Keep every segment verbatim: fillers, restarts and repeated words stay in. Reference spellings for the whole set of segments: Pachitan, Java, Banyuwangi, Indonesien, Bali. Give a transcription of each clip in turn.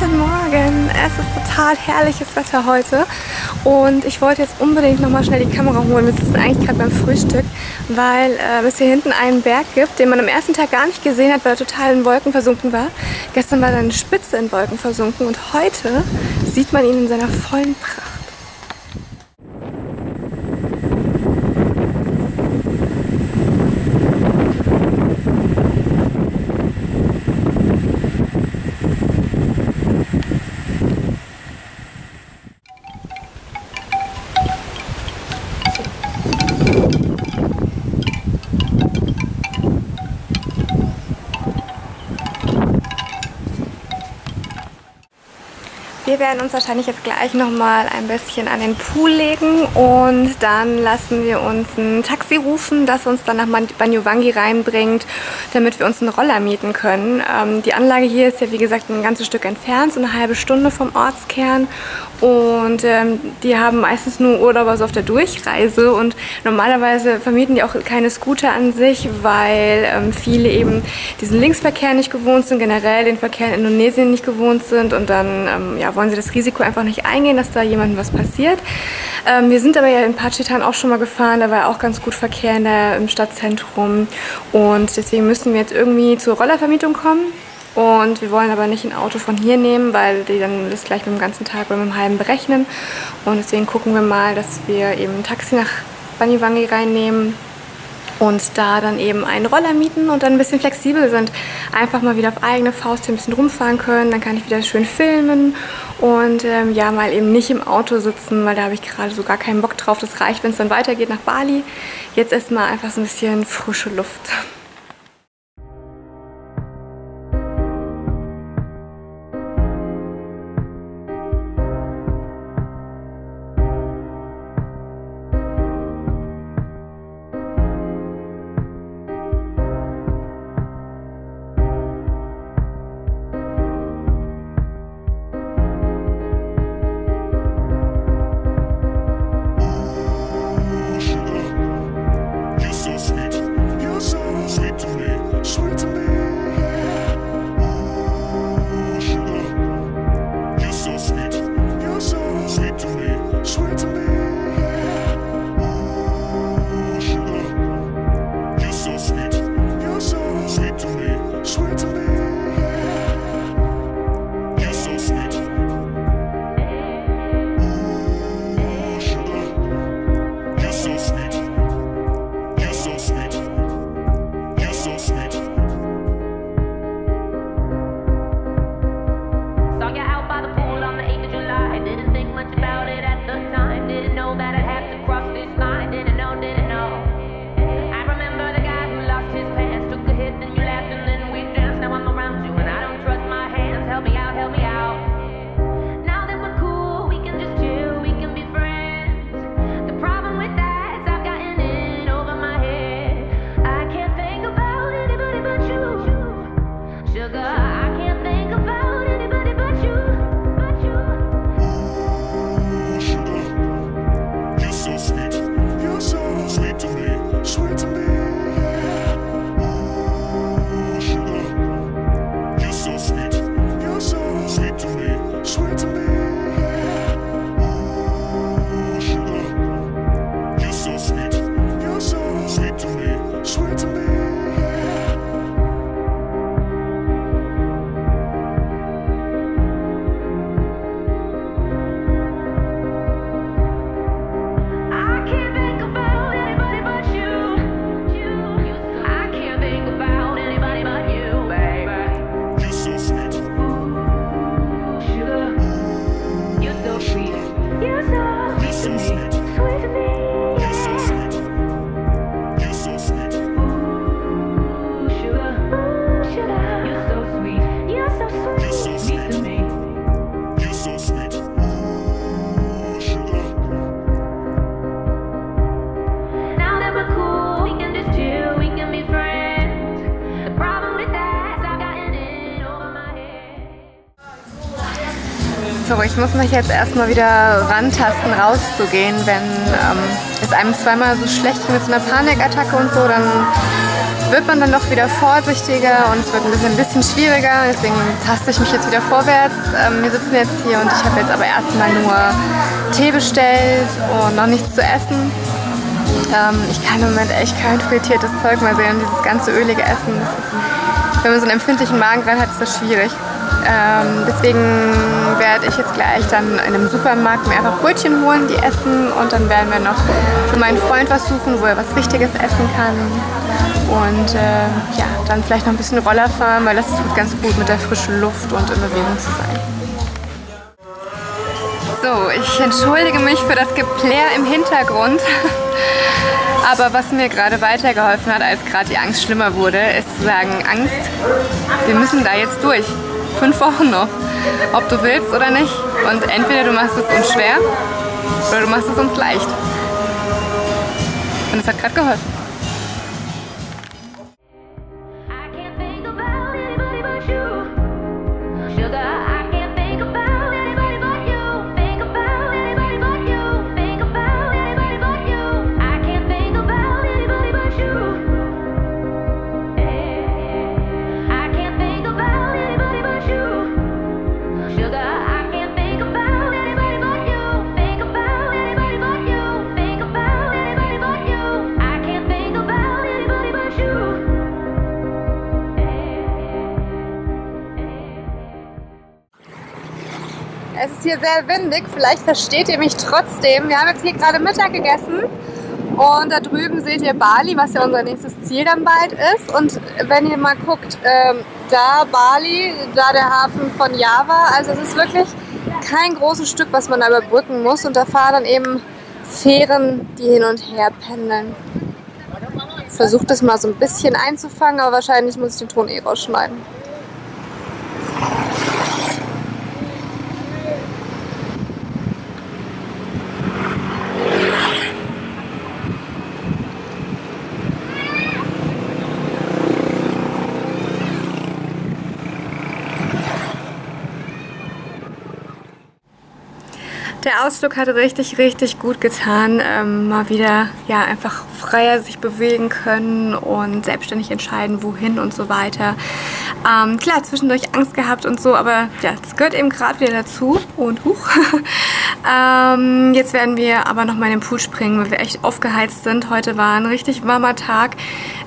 Guten Morgen, es ist total herrliches Wetter heute und ich wollte jetzt unbedingt nochmal schnell die Kamera holen. Wir sitzen eigentlich gerade beim Frühstück, weil äh, es hier hinten einen Berg gibt, den man am ersten Tag gar nicht gesehen hat, weil er total in Wolken versunken war. Gestern war seine Spitze in Wolken versunken und heute sieht man ihn in seiner vollen Pracht. Wir werden uns wahrscheinlich jetzt gleich nochmal ein bisschen an den Pool legen und dann lassen wir uns ein Taxi rufen, das uns dann nach Banyuwangi reinbringt, damit wir uns einen Roller mieten können. Ähm, die Anlage hier ist ja wie gesagt ein ganzes Stück entfernt, so eine halbe Stunde vom Ortskern und ähm, die haben meistens nur Urlauber so auf der Durchreise und normalerweise vermieten die auch keine Scooter an sich, weil ähm, viele eben diesen Linksverkehr nicht gewohnt sind, generell den Verkehr in Indonesien nicht gewohnt sind und dann ähm, ja, wollen sie das Risiko einfach nicht eingehen, dass da jemandem was passiert. Ähm, wir sind aber ja in Pachitan auch schon mal gefahren, da war auch ganz gut Verkehr in der, im Stadtzentrum und deswegen müssen wir jetzt irgendwie zur Rollervermietung kommen und wir wollen aber nicht ein Auto von hier nehmen, weil die dann das gleich mit dem ganzen Tag oder mit dem halben berechnen und deswegen gucken wir mal, dass wir eben ein Taxi nach Banyuwangi reinnehmen und da dann eben einen Roller mieten und dann ein bisschen flexibel sind. Einfach mal wieder auf eigene Faust hier ein bisschen rumfahren können, dann kann ich wieder schön filmen und ähm, ja, mal eben nicht im Auto sitzen, weil da habe ich gerade so gar keinen Bock drauf. Das reicht, wenn es dann weitergeht nach Bali. Jetzt erstmal einfach so ein bisschen frische Luft. So, ich muss mich jetzt erstmal wieder rantasten, rauszugehen. Wenn ähm, es einem zweimal so schlecht geht mit so einer Panikattacke und so, dann wird man dann doch wieder vorsichtiger und es wird ein bisschen, ein bisschen schwieriger. Deswegen taste ich mich jetzt wieder vorwärts. Ähm, wir sitzen jetzt hier und ich habe jetzt aber erstmal nur Tee bestellt und noch nichts zu essen. Ähm, ich kann im Moment echt kein frittiertes Zeug mehr sehen. Dieses ganze ölige Essen, das ist, wenn man so einen empfindlichen Magen gerade hat, ist das schwierig. Ähm, deswegen werde ich jetzt gleich dann in einem Supermarkt mir einfach Brötchen holen, die essen, und dann werden wir noch für meinen Freund was suchen, wo er was Richtiges essen kann, und äh, ja, dann vielleicht noch ein bisschen Roller fahren, weil das tut ganz gut, mit der frischen Luft und in Bewegung zu sein. So, ich entschuldige mich für das Geplärr im Hintergrund. Aber was mir gerade weitergeholfen hat, als gerade die Angst schlimmer wurde, ist zu sagen, Angst, wir müssen da jetzt durch. Fünf Wochen noch, ob du willst oder nicht. Und entweder du machst es uns schwer oder du machst es uns leicht. Und es hat gerade geholfen. Es ist hier sehr windig, vielleicht versteht ihr mich trotzdem. Wir haben jetzt hier gerade Mittag gegessen und da drüben seht ihr Bali, was ja unser nächstes Ziel dann bald ist. Und wenn ihr mal guckt, ähm, da Bali, da der Hafen von Java. Also es ist wirklich kein großes Stück, was man da überbrücken muss. Und da fahren dann eben Fähren, die hin und her pendeln. Ich versuche das mal so ein bisschen einzufangen, aber wahrscheinlich muss ich den Ton eh rausschneiden. Der Ausflug hat richtig, richtig gut getan. Ähm, mal wieder ja, einfach freier sich bewegen können und selbstständig entscheiden, wohin und so weiter. Ähm, klar, zwischendurch Angst gehabt und so, aber ja, das gehört eben gerade wieder dazu. Und huch. ähm, jetzt werden wir aber noch mal in den Pool springen, weil wir echt aufgeheizt sind. Heute war ein richtig warmer Tag.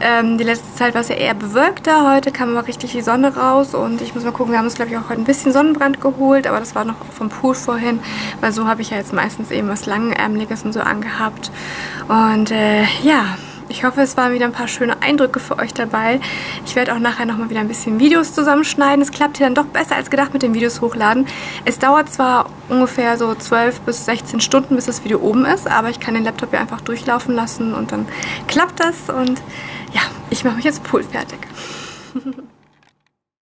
Ähm, die letzte Zeit war es ja eher bewölkter. Heute kam aber richtig die Sonne raus und ich muss mal gucken, wir haben uns, glaube ich, auch heute ein bisschen Sonnenbrand geholt, aber das war noch vom Pool vorhin, weil so habe ich ja jetzt meistens eben was Langärmliches und so angehabt. Und äh, ja, ich hoffe, es waren wieder ein paar schöne Eindrücke für euch dabei. Ich werde auch nachher nochmal wieder ein bisschen Videos zusammenschneiden. Es klappt hier dann doch besser als gedacht mit den Videos hochladen. Es dauert zwar ungefähr so zwölf bis sechzehn Stunden, bis das Video oben ist, aber ich kann den Laptop ja einfach durchlaufen lassen und dann klappt das. Und ja, ich mache mich jetzt poolfertig.